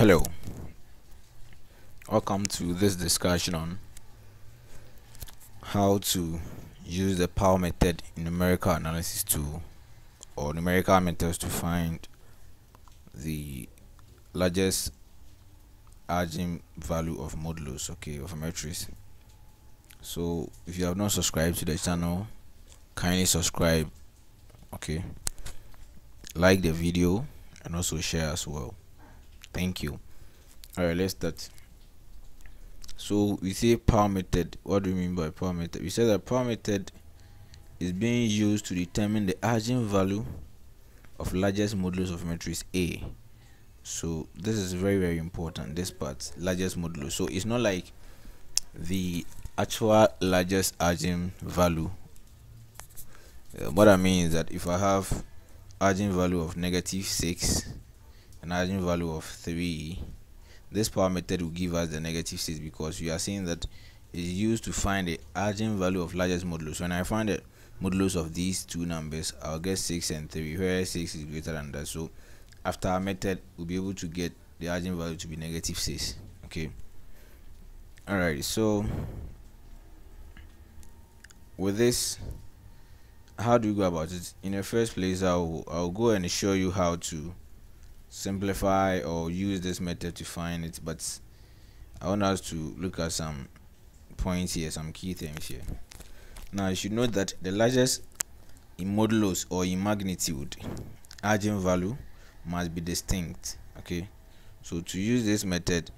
Hello, welcome to this discussion on how to use the power method in numerical analysis tool or numerical methods to find the largest eigen value of modulus, okay, of a matrix. So if you have not subscribed to the channel, kindly subscribe, okay, like the video and also share as well. Thank you. All right, let's start. So we say power method. What do we mean by power method? We said that power method is being used to determine the eigenvalue of largest modulus of matrix A. So this is very, very important, this part, largest modulus. So it's not like the actual largest eigenvalue. What I mean is that if I have eigenvalue of -6 an eigenvalue of 3, this power method will give us the -6 because we are saying that it's used to find the eigenvalue of largest modulus. When I find the modulus of these two numbers, I'll get 6 and 3, where 6 is greater than that. So after our method, we'll be able to get the eigenvalue to be -6. Okay. Alright, so with this, how do we go about it? In the first place, I'll go and show you how to simplify or use this method to find it, but I want us to look at some points here, some key things here. Now you should know that the largest in modulus or in magnitude eigenvalue must be distinct, okay? So to use this method,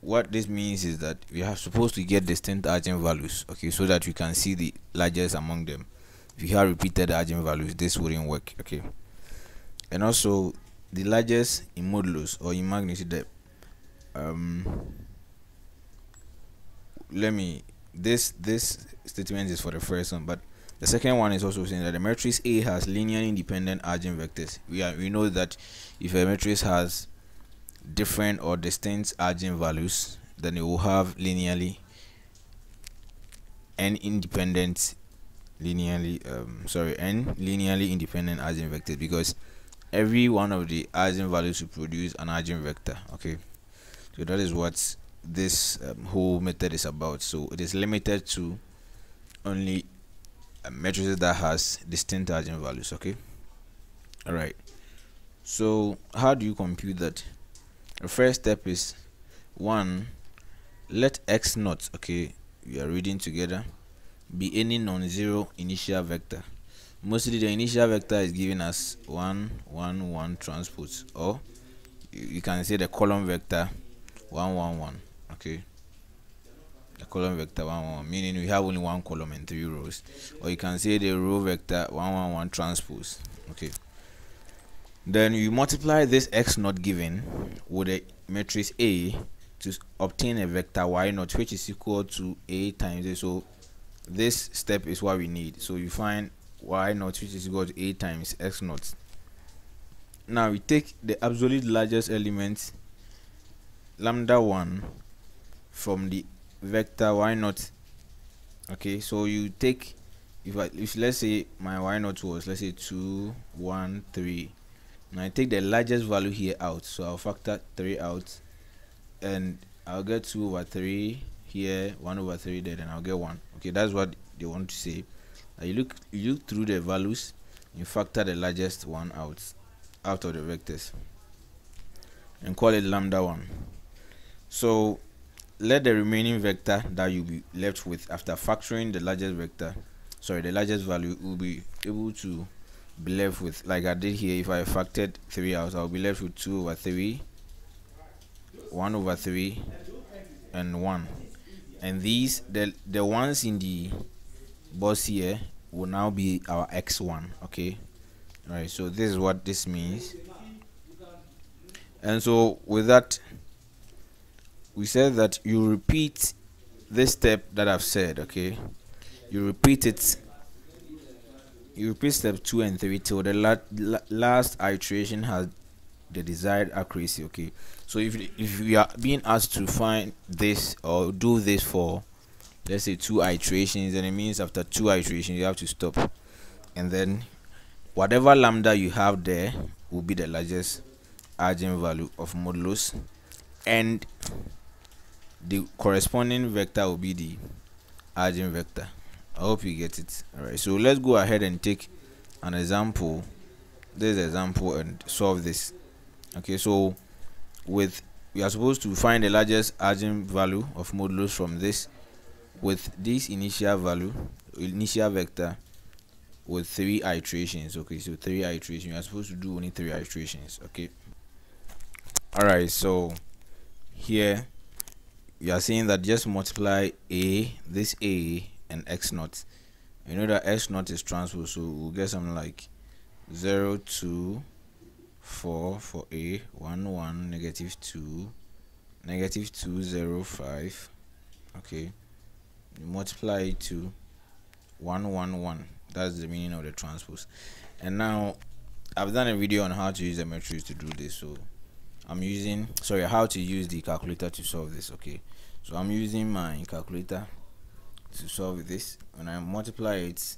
what this means is that we are supposed to get distinct eigenvalues, okay, so that we can see the largest among them. If you have repeated eigenvalues, this wouldn't work, okay? And also, the largest in modulus or in magnitude, this statement is for the first one, but the second one is also saying that the matrix A has linearly independent eigenvectors. We know that if a matrix has different or distinct eigenvalues, then it will have linearly and independent linearly independent eigenvectors, because every one of the eigenvalues will produce an eigenvector, okay? So that is what this whole method is about. So it is limited to only matrices that has distinct eigenvalues, okay? All right, so how do you compute that? The first step is, one, let x0, okay, we are reading together, be any non-zero initial vector. Mostly the initial vector is giving us 1, 1, 1 transpose, or you can say the column vector 1, 1, 1, okay, the column vector 1, 1, 1, meaning we have only one column and 3 rows, or you can say the row vector 1, 1, 1 transpose, okay. Then you multiply this x not given with a matrix A to obtain a vector y0, which is equal to A times A. So this step is what we need. So you find y0, which is equal to A times x0. Now we take the absolute largest element λ1 from the vector y0, okay? So you take, if let's say my y0 was, let's say 2, 1, 3, now I take the largest value here out, so I'll factor 3 out and I'll get 2/3 here, 1/3 there, and I'll get 1, okay? That's what they want to say. You look through the values, you factor the largest one out of the vectors and call it λ1. So let the remaining vector that you'll be left with after factoring the largest vector, sorry, the largest value, will be able to be left with, like I did here. If I factored 3 out, I'll be left with 2/3, 1/3 and 1, and these the ones in the box here will now be our x1, okay? All right, so this is what this means. And so with that, we said that you repeat this step that I've said, okay? You repeat it, you repeat step 2 and 3 till the last iteration has the desired accuracy, okay? So if we are being asked to find this or do this for, let's say, 2 iterations, and it means after 2 iterations you have to stop, and then whatever lambda you have there will be the largest eigenvalue of modulus, and the corresponding vector will be the eigenvector. I hope you get it. All right, so let's go ahead and take an example, this example, and solve this. Okay, so we are supposed to find the largest eigenvalue of modulus from this with this initial vector with 3 iterations. Okay, so 3 iterations, you are supposed to do only 3 iterations. Okay, all right, so here you are saying that just multiply this a and x0. You know that x0 is transpose, so we'll get something like 0 2 4 for a, 1 1 -2 0 5. Okay, you multiply it to 1 1 1. That's the meaning of the transpose. And now I've done a video on how to use the matrix to do this, so I'm using, sorry, how to use the calculator to solve this. Okay, so I'm using my calculator to solve this. When I multiply it,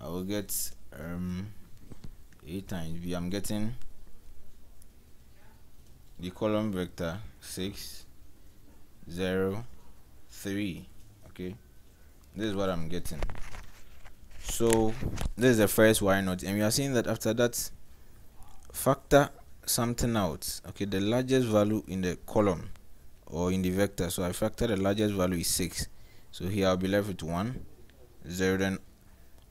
I will get a times b. I'm getting the column vector 6 0 3. Okay, this is what I'm getting. So this is the first y0, and we are seeing that after that, factor something out. Okay, the largest value in the column or in the vector, so I factor the largest value is 6. So here I'll be left with 1 0. Then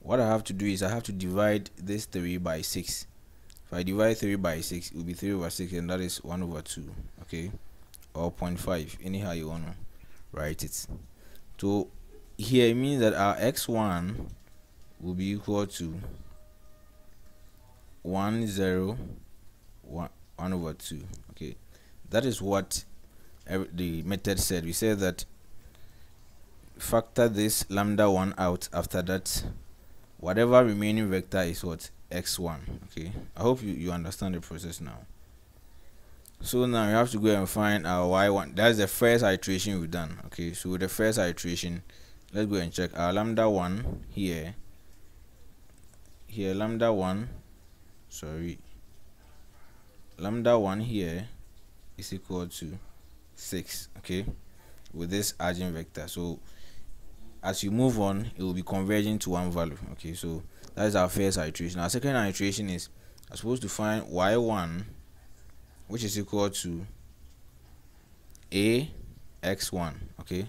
what I have to do is I have to divide this 3 by 6. If I divide 3 by 6, it will be 3/6, and that is 1/2. Okay, or 0.5, anyhow you want to write it. So here it means that our x1 will be equal to 1 0 1 over 2. Okay, that is what the method said. We said that factor this lambda 1 out. After that, whatever remaining vector is what, x1. Okay, I hope you understand the process now. So now we have to go and find our y1. That's the first iteration we've done. Okay, so with the first iteration, let's go and check our lambda 1 here. Lambda 1 here is equal to 6. Okay, with this eigenvector. So as you move on, it will be converging to one value. Okay, so that is our first iteration. Our second iteration is I'm supposed to find y1, which is equal to a x1. Okay,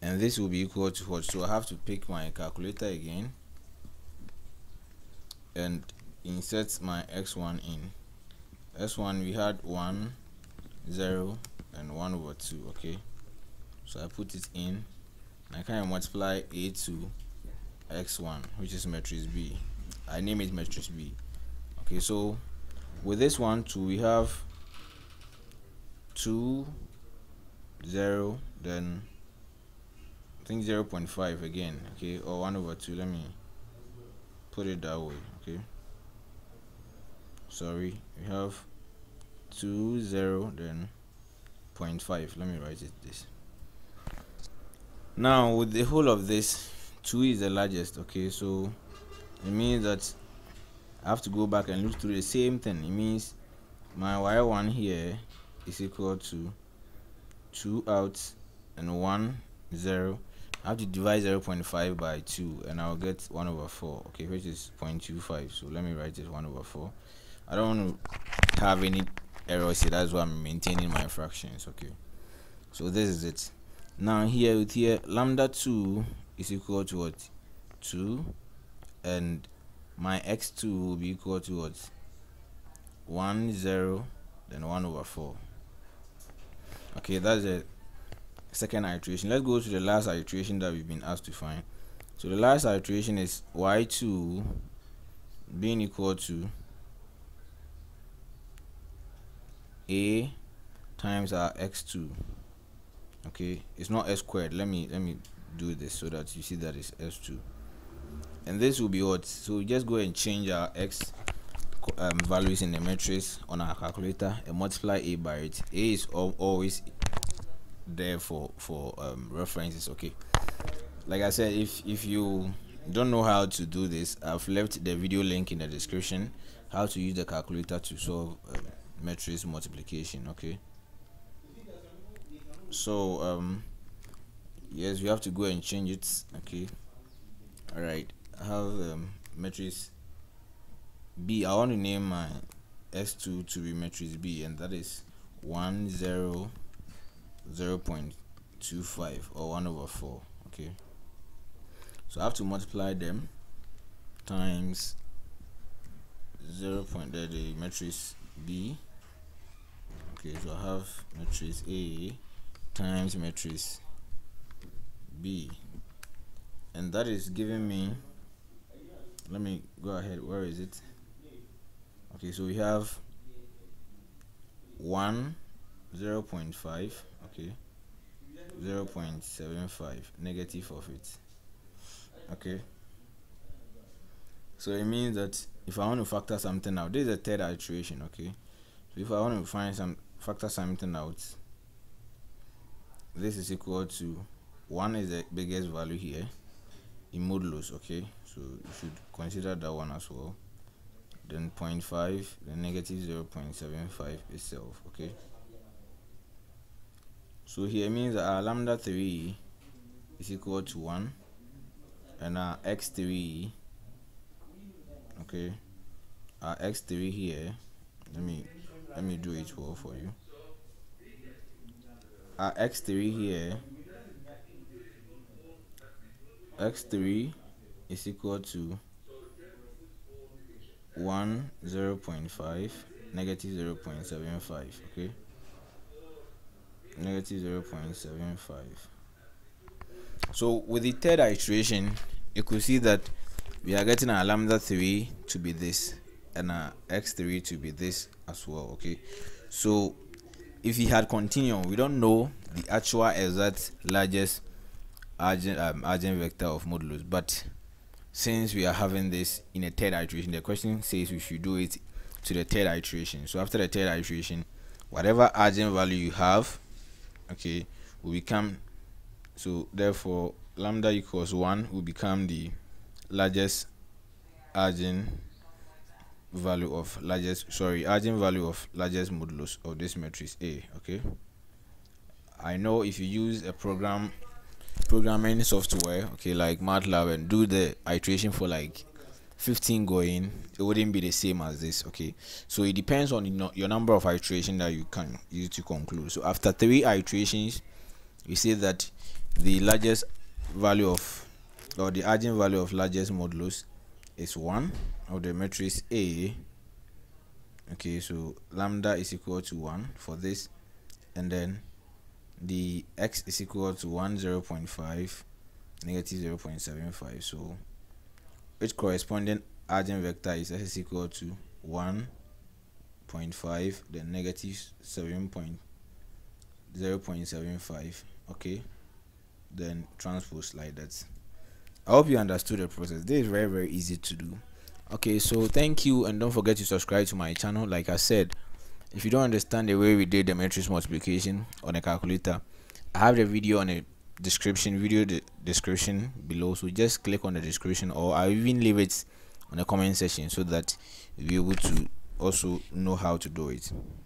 and this will be equal to what? So I have to pick my calculator again and insert my x1 in. S1 we had 1 0 and 1/2. Okay, so I put it in, and I kind of multiply a to x1, which is matrix b. I name it matrix b. Okay, so with this 1 2, we have 2 0, then I think 0.5 again. Okay, or 1/2. Let me put it that way. Okay, sorry, we have 2 0 then 0.5. Let me write it this. Now with the whole of this, 2 is the largest. Okay, so it means that I have to go back and look through the same thing. It means my y1 here is equal to 2 out and 1 0. I have to divide 0.5 by 2, and I'll get 1/4. Okay, which is 0.25. So let me write it 1/4. I don't want to have any errors here. That's why I'm maintaining my fractions. Okay, so this is it. Now here with here, lambda 2 is equal to what? 2, and my x2 will be equal to what? 1 0 then 1/4. Okay, that's it. Second iteration. Let's go to the last iteration that we've been asked to find. So the last iteration is y2 being equal to a times our x2. Okay, it's not s squared. Let me do this so that you see that it's s2, and this will be what? So we just go and change our x values in the matrix on our calculator and multiply a by it. A is always there for references. Okay, like I said, if you don't know how to do this, I've left the video link in the description how to use the calculator to solve matrix multiplication. Okay, so yes, we have to go and change it. Okay, all right, I have matrix B. I want to name my S2 to be matrix B, and that is 1 0 0.25 or 1/4. Okay, so I have to multiply them times 0. The matrix B. Okay, so I have matrix A times matrix B, and that is giving me, let me go ahead, where is it? Okay, so we have 1 0.5, okay, 0.75, negative of it. Okay, so it means that if I want to factor something out, this is the third iteration. Okay, so if I want to find some, factor something out, this is equal to 1 is the biggest value here in modulus. Okay, so you should consider that one as well. Then 0.5, then negative 0.75 itself. Okay, so here means that our lambda 3 is equal to 1, and our x3, okay, our x3 here, let me do it well for you. Our x3 here, x3 is equal to 1 0.5, negative 0.75. okay, negative 0.75. so with the third iteration, you could see that we are getting our lambda 3 to be this, and our x3 to be this as well. Okay, so if we had continued, we don't know the actual exact largest eigenvector of modulus, but since we are having this in a third iteration, the question says we should do it to the third iteration. So after the third iteration, whatever eigenvalue you have, okay, will become, so therefore lambda equals 1 will become the largest eigenvalue of largest modulus of this matrix A. Okay, I know if you use a programming software, okay, like MATLAB, and do the iteration for like 15 going, it wouldn't be the same as this. Okay, so it depends on your number of iterations that you can use to conclude. So after 3 iterations, we say that the largest value of, or the eigenvalue of largest modulus is 1 of the matrix A. Okay, so lambda is equal to 1 for this, and then the x is equal to 1 0.5, negative 0.75. so its corresponding eigenvector is s is equal to 1.5, then negative 0.75. okay, then transpose like that. I hope you understood the process. This is very, very easy to do. Okay, so thank you, and don't forget to subscribe to my channel. Like I said, if you don't understand the way we did the matrix multiplication on a calculator, I have the video on a description, description below, so just click on the description, or I even leave it on the comment section so that you'll be able to also know how to do it.